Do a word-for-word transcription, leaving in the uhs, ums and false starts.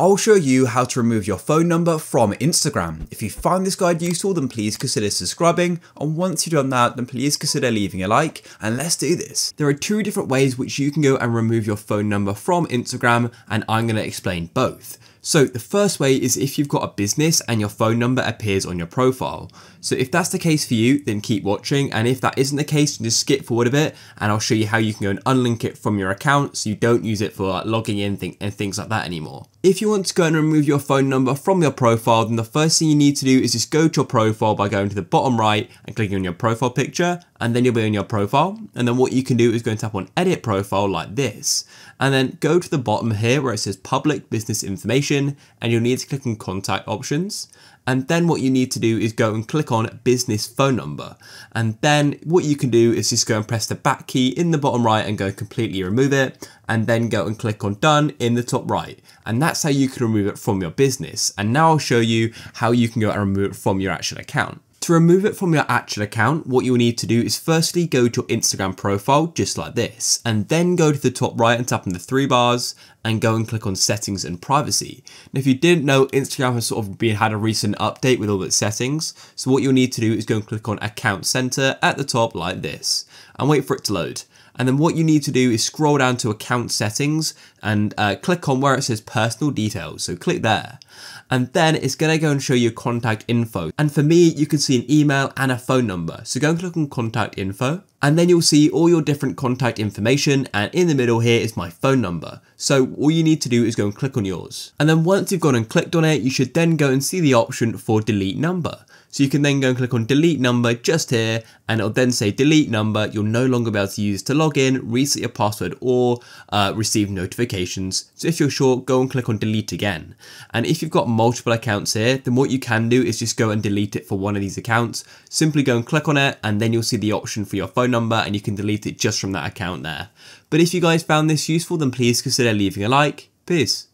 I'll show you how to remove your phone number from Instagram. If you find this guide useful, then please consider subscribing. And once you've done that, then please consider leaving a like, and let's do this. There are two different ways which you can go and remove your phone number from Instagram, and I'm gonna explain both. So the first way is if you've got a business and your phone number appears on your profile. So if that's the case for you, then keep watching. And if that isn't the case, then just skip forward a bit and I'll show you how you can go and unlink it from your account so you don't use it for like logging in th- and things like that anymore. If you want to go and remove your phone number from your profile, then the first thing you need to do is just go to your profile by going to the bottom right and clicking on your profile picture, and then you'll be on your profile. And then what you can do is go and tap on edit profile like this, and then go to the bottom here where it says public business information, and you'll need to click on contact options. And then what you need to do is go and click on business phone number. And then what you can do is just go and press the back key in the bottom right and go completely remove it. And then go and click on done in the top right. And that's how you can remove it from your business. And now I'll show you how you can go and remove it from your actual account. To remove it from your actual account, what you'll need to do is firstly go to your Instagram profile just like this, and then go to the top right and tap on the three bars and go and click on settings and privacy. Now if you didn't know, Instagram has sort of been had a recent update with all its settings, so what you'll need to do is go and click on account center at the top like this and wait for it to load. And then what you need to do is scroll down to account settings and uh, click on where it says personal details. So click there. And then it's gonna go and show you contact info. And for me, you can see an email and a phone number. So go and click on contact info. And then you'll see all your different contact information, and in the middle here is my phone number. So all you need to do is go and click on yours. And then once you've gone and clicked on it, you should then go and see the option for delete number. So you can then go and click on delete number just here, and it'll then say delete number. You'll no longer be able to use to log in, reset your password, or uh, receive notifications. So if you're short, go and click on delete again. And if you've got multiple accounts here, then what you can do is just go and delete it for one of these accounts. Simply go and click on it, and then you'll see the option for your phone number, and you can delete it just from that account there. But if you guys found this useful, then please consider leaving a like. Peace.